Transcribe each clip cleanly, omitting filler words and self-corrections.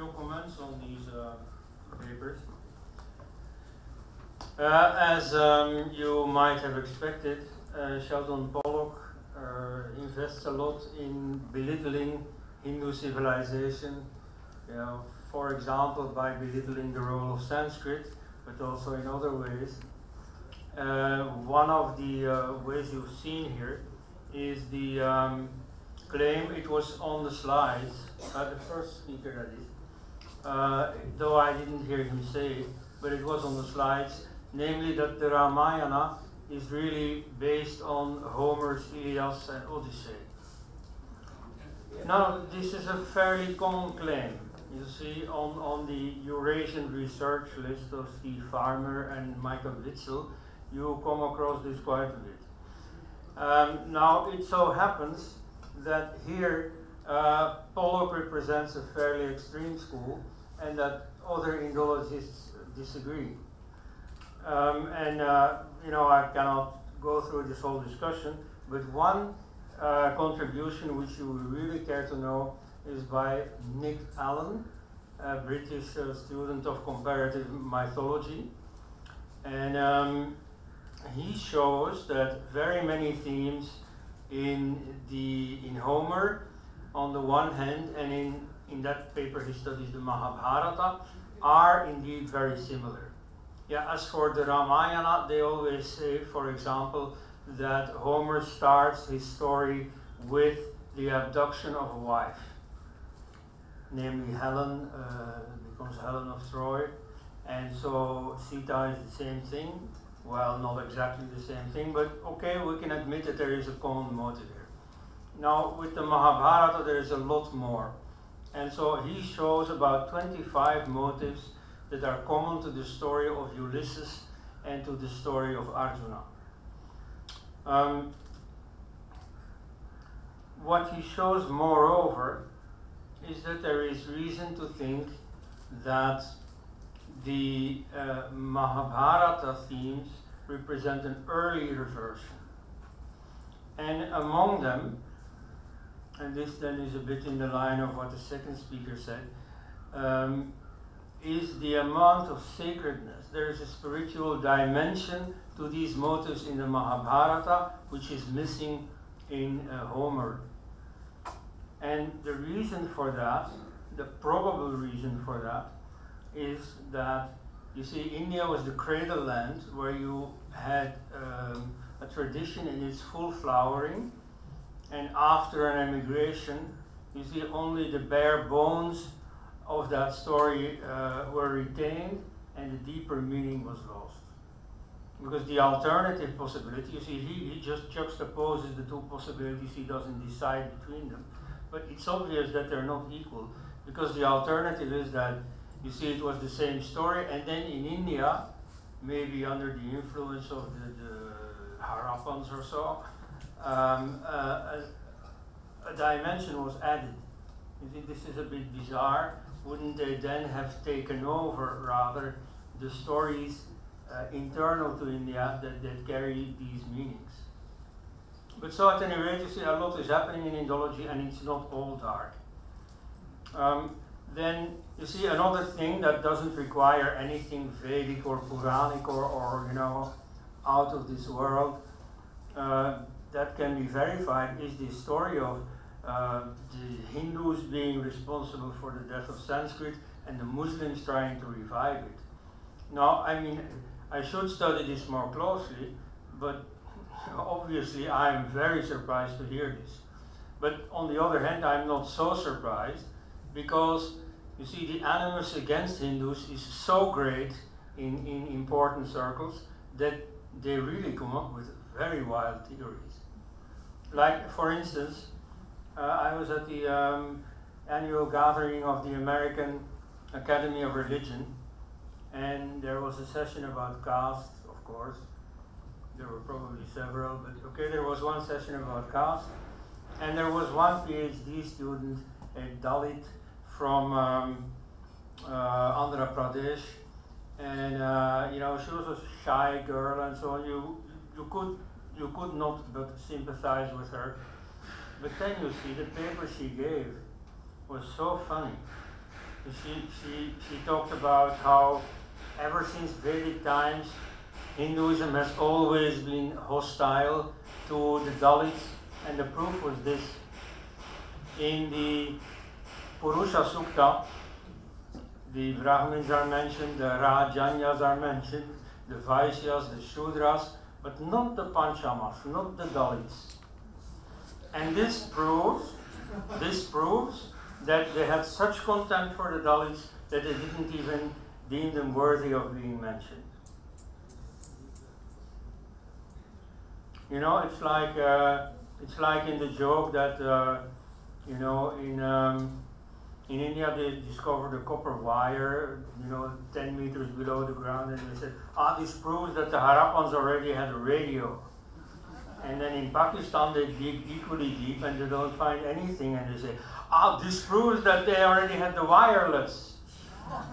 few comments on these papers. As you might have expected, Sheldon Pollock invests a lot in belittling Hindu civilization, for example by belittling the role of Sanskrit, but also in other ways. One of the ways you've seen here is the claim, it was on the slides, the first speaker that is, though I didn't hear him say it, but it was on the slides, namely that the Ramayana is really based on Homer's Ilias and Odyssey. Now, this is a fairly common claim, you see, on the Eurasian research list of Steve Farmer and Michael Witzel, you come across this quite a bit. Now, it so happens that here Pollock represents a fairly extreme school and that other Indologists disagree. I cannot go through this whole discussion, but one contribution which you will really care to know is by Nick Allen, a British student of comparative mythology. And he shows that very many themes in Homer on the one hand, and in that paper he studies the Mahabharata, are indeed very similar. Yeah, as for the Ramayana, they always say, for example, that Homer starts his story with the abduction of a wife. Namely Helen, becomes Helen of Troy, and so Sita is the same thing. Well, not exactly the same thing, but okay, we can admit that there is a common motive here. Now, with the Mahabharata, there is a lot more. And so he shows about 25 motives that are common to the story of Ulysses and to the story of Arjuna. What he shows, moreover, is that there is reason to think that the Mahabharata themes represent an early reversion. And among them, and this then is a bit in the line of what the second speaker said, is the amount of sacredness. There is a spiritual dimension to these motives in the Mahabharata which is missing in Homer. And the reason for that, the probable reason for that, is that, you see, India was the cradle land where you had a tradition in its full flowering, and after an emigration, you see, only the bare bones of that story were retained, and the deeper meaning was lost. Because the alternative possibility, you see, he just juxtaposes the two possibilities, he doesn't decide between them, but it's obvious that they're not equal, because the alternative is that, you see, it was the same story, and then in India, maybe under the influence of the Harappans or so, a dimension was added. You think this is a bit bizarre? Wouldn't they then have taken over, rather, the stories internal to India that carry these meanings? But so at any rate, you see, a lot is happening in Indology, and it's not all dark. Then you see another thing that doesn't require anything Vedic or Puranic or out of this world that can be verified is the story of the Hindus being responsible for the death of Sanskrit and the Muslims trying to revive it. Now, I mean, I should study this more closely, but obviously I'm very surprised to hear this. But on the other hand, I'm not so surprised, because you see the animus against Hindus is so great in important circles that they really come up with very wild theories. Like, for instance, I was at the annual gathering of the American Academy of Religion, and there was a session about caste, of course. There were probably several, but okay, there was one session about caste, and there was one PhD student, a Dalit, from Andhra Pradesh, and she was a shy girl, and so on. You could not but sympathize with her. But then you see the paper she gave was so funny. she talked about how ever since Vedic times, Hinduism has always been hostile to the Dalits, and the proof was this. In the Purusha Sukta, the Brahmins are mentioned, the Rajanyas are mentioned, the Vaishyas, the Shudras, but not the Panchamas, not the Dalits. And this proves that they had such contempt for the Dalits that they didn't even deem them worthy of being mentioned. You know, it's like in the joke that you know, in India they discovered a copper wire, you know, 10 meters below the ground, and they said, "Ah, this proves that the Harappans already had a radio." And then in Pakistan they dig equally deep and they don't find anything, and they say, "Ah, this proves that they already had the wireless."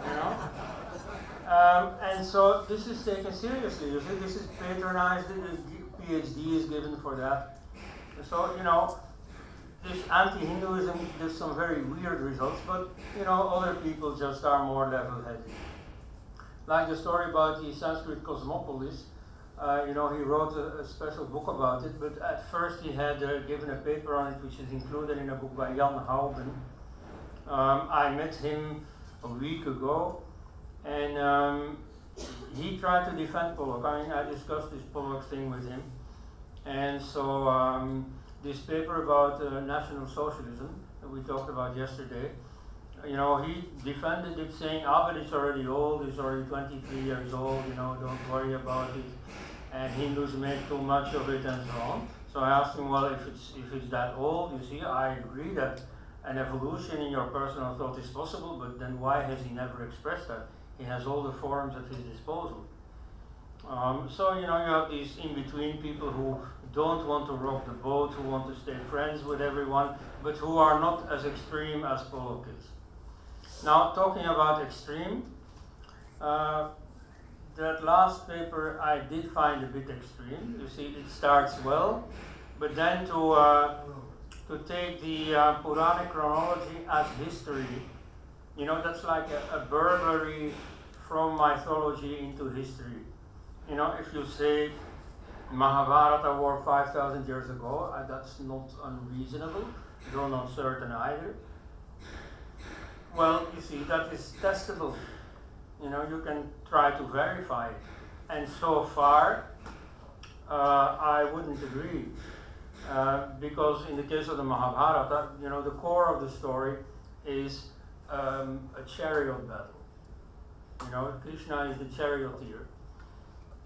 You know? And so this is taken seriously. You see, this is patronized. The PhD is given for that. So you know, this anti-Hinduism gives some very weird results, but you know, other people just are more level-headed. Like the story about the Sanskrit cosmopolis. You know, he wrote a special book about it, but at first he had given a paper on it, which is included in a book by Jan Hauben. I met him a week ago, and he tried to defend Pollock. I mean, I discussed this Pollock thing with him. And so this paper about National Socialism that we talked about yesterday, you know, he defended it saying, "Ah, but it's already old, it's already 23 years old, you know, don't worry about it. And Hindus make too much of it," and so on. So I asked him, well, if it's that old, you see, I agree that an evolution in your personal thought is possible, but then why has he never expressed that? He has all the forms at his disposal. So, you know, you have these in-between people who don't want to rock the boat, who want to stay friends with everyone, but who are not as extreme as Pollock is. Now, talking about extreme, that last paper I did find a bit extreme. You see, it starts well, but then to take the Puranic chronology as history, you know, that's like a burglary from mythology into history. You know, if you say Mahabharata war 5,000 years ago, that's not unreasonable, though not certain either. Well, you see, that is testable. You know, you can try to verify it. And so far, I wouldn't agree. Because in the case of the Mahabharata, you know, the core of the story is a chariot battle. You know, Krishna is the charioteer.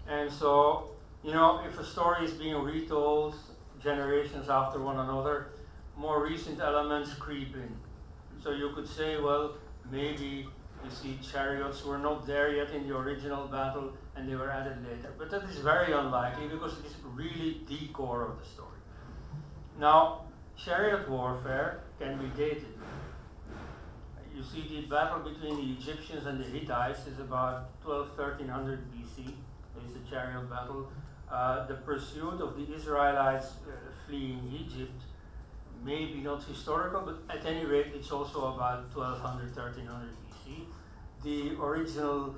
And so, you know, if a story is being retold generations after one another, more recent elements creep in. So you could say, well, maybe, you see, chariots were not there yet in the original battle, and they were added later. But that is very unlikely, because it is really the core of the story. Now, chariot warfare can be dated. You see, the battle between the Egyptians and the Hittites is about 1200–1300 BC. It's the chariot battle. The pursuit of the Israelites fleeing Egypt, maybe not historical, but at any rate, it's also about 1200–1300 BC. The original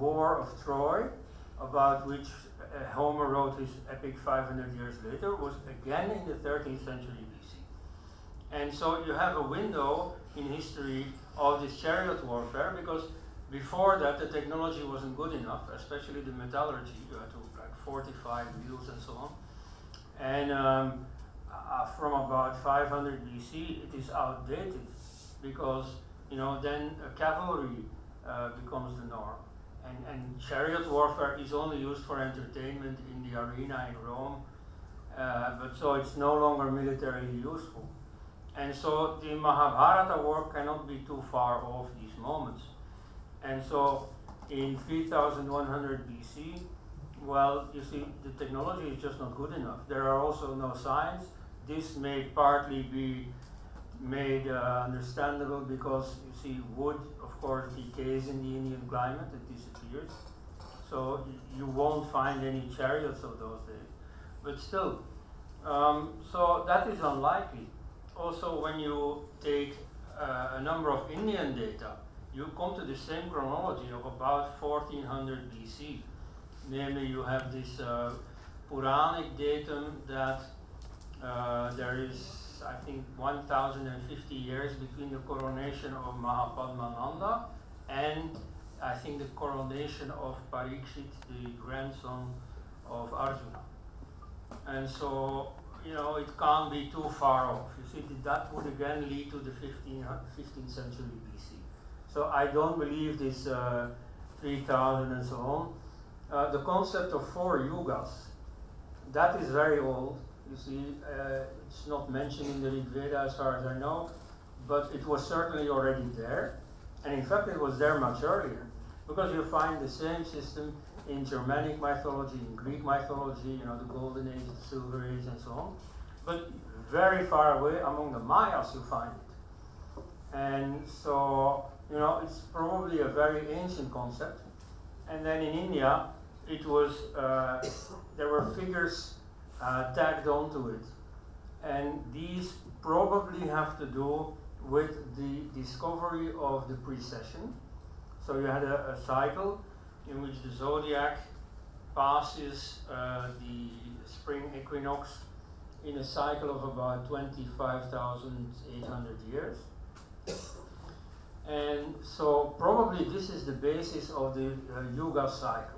War of Troy, about which Homer wrote his epic 500 years later, was again in the 13th century BC. And so you have a window in history of this chariot warfare, because before that, the technology wasn't good enough, especially the metallurgy. You had to like fortify wheels and so on. And from about 500 BC, it is outdated, because you know, then cavalry becomes the norm, and chariot warfare is only used for entertainment in the arena in Rome. But so it's no longer militarily useful, and so the Mahabharata war cannot be too far off these moments. And so in 3100 BC, well, you see, the technology is just not good enough. There are also no signs. This may partly be made understandable because, you see, wood, of course, decays in the Indian climate. It disappears. So you won't find any chariots of those days. But still, so that is unlikely. Also, when you take a number of Indian data, you come to the same chronology of about 1400 BC. Namely, you have this Puranic datum that there is, I think, 1,050 years between the coronation of Mahapadmananda and, I think, the coronation of Parikshit, the grandson of Arjuna. And so, you know, it can't be too far off. You see, that would again lead to the 15th century BC. So I don't believe this 3,000 and so on. The concept of 4 yugas, that is very old. You see, it's not mentioned in the Rig Veda as far as I know, but it was certainly already there. And in fact, it was there much earlier, because you find the same system in Germanic mythology, in Greek mythology, you know, the Golden Age, the Silver Age, and so on. But very far away among the Mayas, you find it. And so, you know, it's probably a very ancient concept. And then in India, it was, there were figures tagged onto it. And these probably have to do with the discovery of the precession. So you had a cycle in which the zodiac passes the spring equinox in a cycle of about 25,800 years. And so probably this is the basis of the yuga cycle.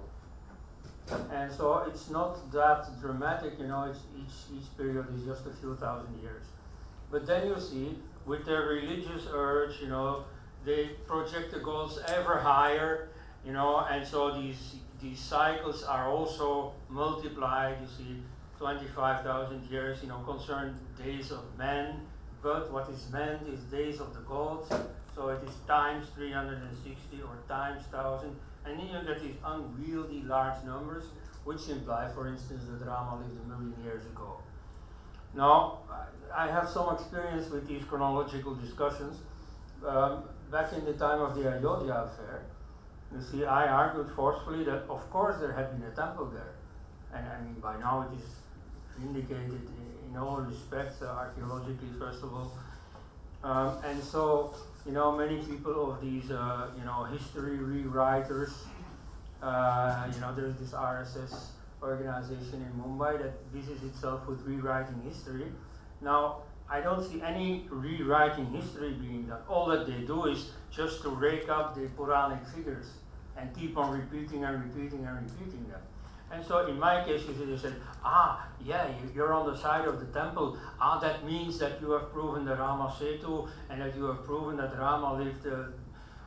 And so it's not that dramatic, you know, it's, each period is just a few thousand years. But then you see, with their religious urge, you know, they project the goals ever higher, you know, and so these cycles are also multiplied. You see, 25,000 years, you know, concern days of men, but what is meant is days of the gods. So it is times 360 or times 1,000, and then you get these unwieldy large numbers, which imply, for instance, the Brahma lived a million years ago. Now, I have some experience with these chronological discussions. Back in the time of the Ayodhya affair, you see, I argued forcefully that, of course, there had been a temple there. And I mean, by now it is vindicated in all respects, archaeologically, first of all. And so, you know, many people of these, you know, history rewriters, you know, there's this RSS organization in Mumbai that busies itself with rewriting history. Now, I don't see any rewriting history being done. All that they do is just to rake up the Puranic figures and keep on repeating and repeating and repeating them. And so in my case, you should have said, ah, yeah, you're on the side of the temple. Ah, that means that you have proven the Rama Setu and that you have proven that Rama lived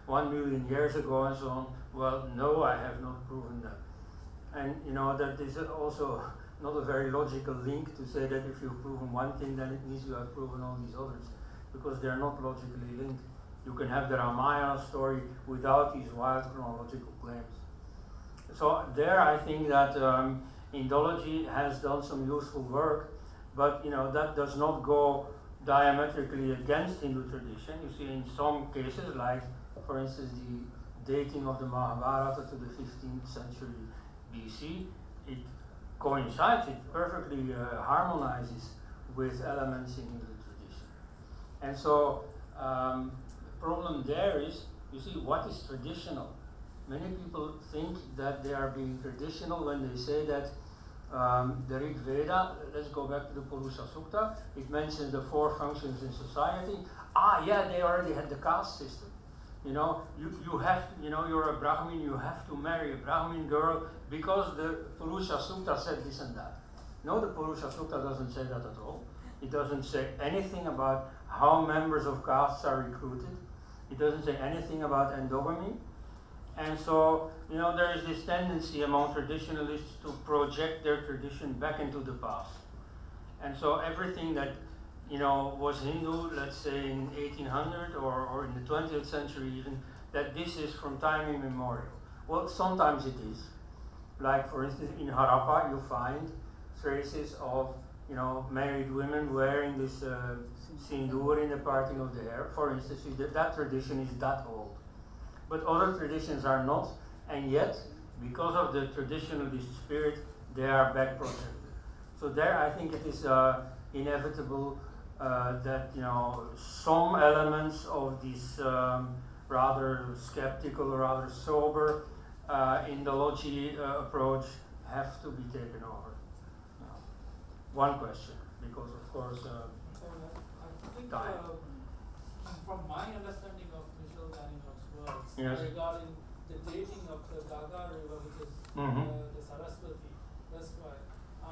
1 million years ago and so on. Well, no, I have not proven that. And you know, that is also not a very logical link to say that if you've proven one thing, then it means you have proven all these others, because they're not logically linked. You can have the Ramayana story without these wild chronological claims. So there I think that Indology has done some useful work, but you know, that does not go diametrically against Hindu tradition. You see, in some cases, like for instance the dating of the Mahabharata to the 15th century BC, it coincides, it perfectly harmonizes with elements in Hindu tradition. And so the problem there is, you see, what is traditional? Many people think that they are being traditional when they say that the Rig Veda, let's go back to the Purusha Sukta, it mentions the 4 functions in society. Ah, yeah, they already had the caste system. You know, you have, you know, you're a Brahmin, you have to marry a Brahmin girl because the Purusha Sukta said this and that. No, the Purusha Sukta doesn't say that at all. It doesn't say anything about how members of castes are recruited. It doesn't say anything about endogamy. And so, you know, there is this tendency among traditionalists to project their tradition back into the past. And so everything that, you know, was Hindu, let's say in 1800 or in the 20th century even, that this is from time immemorial. Well, sometimes it is. Like, for instance, in Harappa, you find traces of, you know, married women wearing this sindoor in the parting of the hair. For instance, that tradition is that old. But other traditions are not, and yet, because of the traditionalist spirit, they are back projected. So there, I think it is inevitable that, you know, some elements of these rather skeptical, rather sober Indology approach have to be taken over? Now, one question, because of course I think from my understanding of Michel Canningham's works, yes, regarding the dating of the Gaga river, which is the Saraswati, that's why,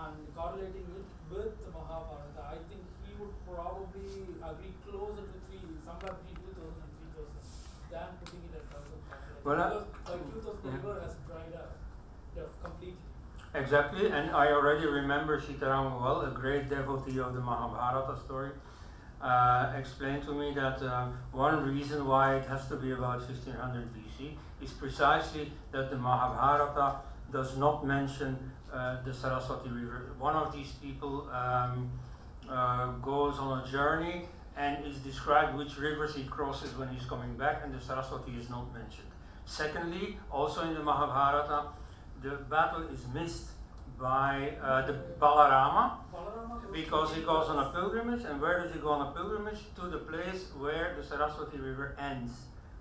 and correlating it with the Mahabharata, I think he would probably agree closer to somewhere between 2000 and 3000 than putting it at 1500. Well, because by 2000 the river has dried up completely. Exactly, and I already remember Shitaram well, a great devotee of the Mahabharata story, explained to me that one reason why it has to be about 1500 BC is precisely that the Mahabharata does not mention the Saraswati River. One of these people goes on a journey and is described which rivers he crosses when he's coming back, and the Saraswati is not mentioned. Secondly, also in the Mahabharata, the battle is missed by the Balarama, because he goes on a pilgrimage, and where does he go on a pilgrimage? To the place where the Saraswati River ends.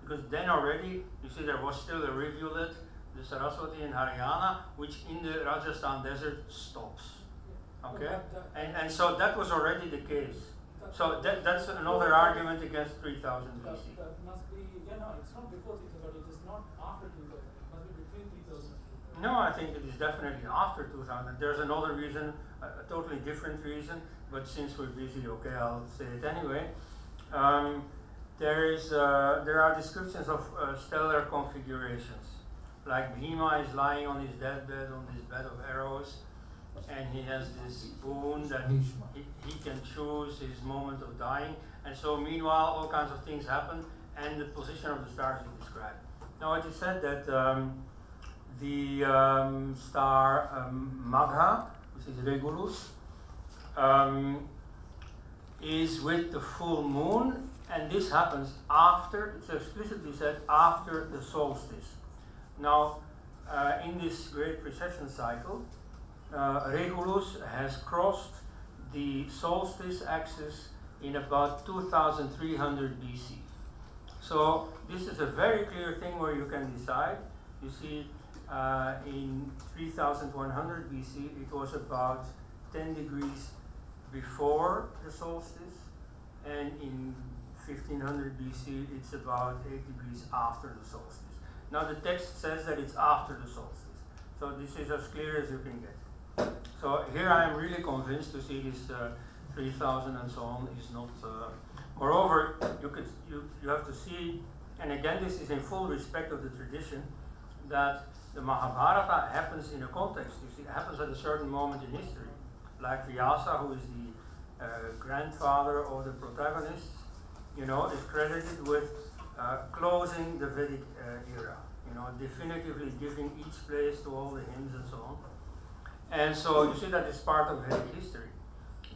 Because then already, you see, there was still a rivulet, the Saraswati in Haryana, which in the Rajasthan desert stops. Okay? And so that was already the case. So that's another argument against 3000 BC. That must be, yeah, no, it's not before 3000, it is not after 3000, it must be between 3000. No, I think it is definitely after 2000. There's another reason, a totally different reason, but since we're busy, okay, I'll say it anyway. There are descriptions of stellar configurations. Like Bhima is lying on his deathbed, on his bed of arrows, and he has this boon that he can choose his moment of dying. And so meanwhile, all kinds of things happen, and the position of the stars is described. Now, it is said that the star Magha, which is Regulus, is with the full moon, and this happens after, it's explicitly said, after the solstice. Now, in this great precession cycle, Regulus has crossed the solstice axis in about 2300 BC. So this is a very clear thing where you can decide. You see, in 3100 BC, it was about 10 degrees before the solstice, and in 1500 BC, it's about 8 degrees after the solstice. Now, the text says that it's after the solstice, so this is as clear as you can get. So here I am really convinced to see this 3000 and so on is not. Moreover, you have to see, and again, this is in full respect of the tradition, that the Mahabharata happens in a context. You see, it happens at a certain moment in history. Like Vyasa, who is the grandfather of the protagonist, you know, is credited with closing the Vedic era, you know, definitively giving each place to all the hymns and so on. And so you see that it's part of Vedic history.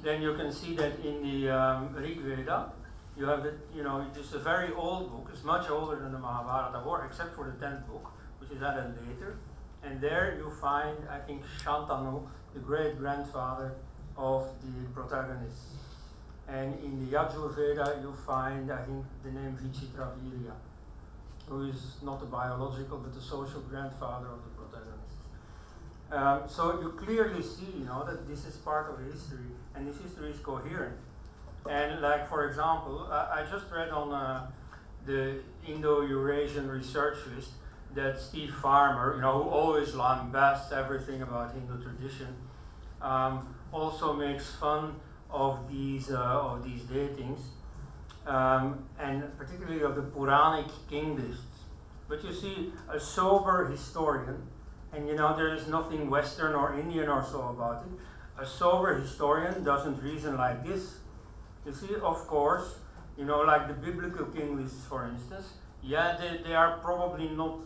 Then you can see that in the Rig Veda, you have the, you know, it's a very old book. It's much older than the Mahabharata, or except for the 10th book, which is added later, and there you find, I think, Shantanu, the great-grandfather of the protagonist. And in the Yajur Veda, you find, I think, the name Vichitravirya, who is not the biological, but the social grandfather of the protagonist. So you clearly see, you know, that this is part of history, and this history is coherent. And like, for example, I just read on the Indo-Eurasian research list that Steve Farmer, you know, who always lambasts everything about Hindu tradition, also makes fun of these datings, and particularly of the Puranic king lists. But you see, a sober historian, and you know, there is nothing Western or Indian or so about it, a sober historian doesn't reason like this. You see, of course, you know, like the biblical king lists, for instance, yeah, they are probably not,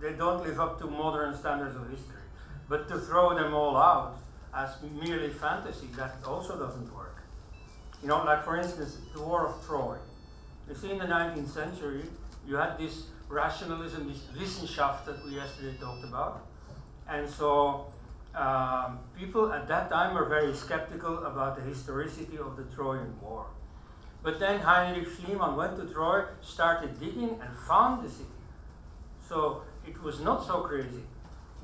they don't live up to modern standards of history. But to throw them all out as merely fantasy, that also doesn't work. You know, like for instance, the War of Troy. You see, in the 19th century, you had this rationalism, this Wissenschaft that we yesterday talked about. And so people at that time were very skeptical about the historicity of the Trojan War. But then Heinrich Schliemann went to Troy, started digging, and found the city. So it was not so crazy.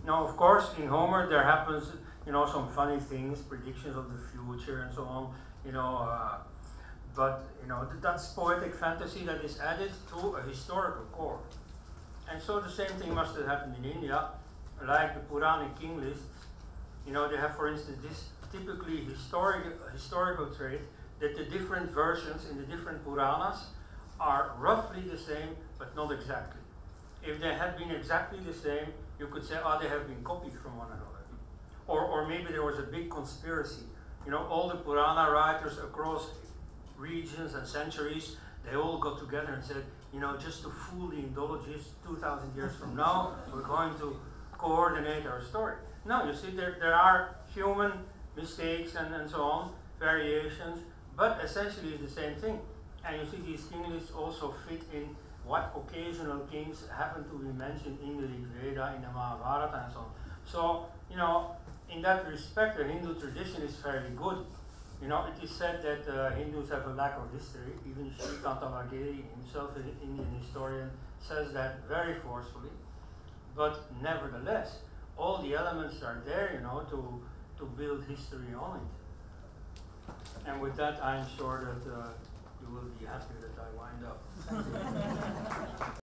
Now, of course, in Homer there happens, you know, some funny things, predictions of the future and so on, you know. But, you know, that's poetic fantasy that is added to a historical core. And so the same thing must have happened in India, like the Puranic king lists. You know, they have, for instance, this typically historical trait that the different versions in the different Puranas are roughly the same, but not exactly. If they had been exactly the same, you could say, oh, they have been copied from one another. Or maybe there was a big conspiracy. You know, all the Purana writers across regions and centuries, they all got together and said, you know, just to fool the Indologists, 2,000 years from now, we're going to coordinate our story. No, you see, there are human mistakes and so on, variations, but essentially it's the same thing. And you see these king lists also fit in what occasional kings happen to be mentioned in the Rig Veda, in the Mahabharata, and so on. So, you know, in that respect, the Hindu tradition is fairly good. You know, it is said that Hindus have a lack of history. Even Sri Tantavagiri himself, an Indian historian, says that very forcefully. But nevertheless, all the elements are there, you know, to build history on it. And with that, I'm sure that you will be happy that I wind up. Thank you.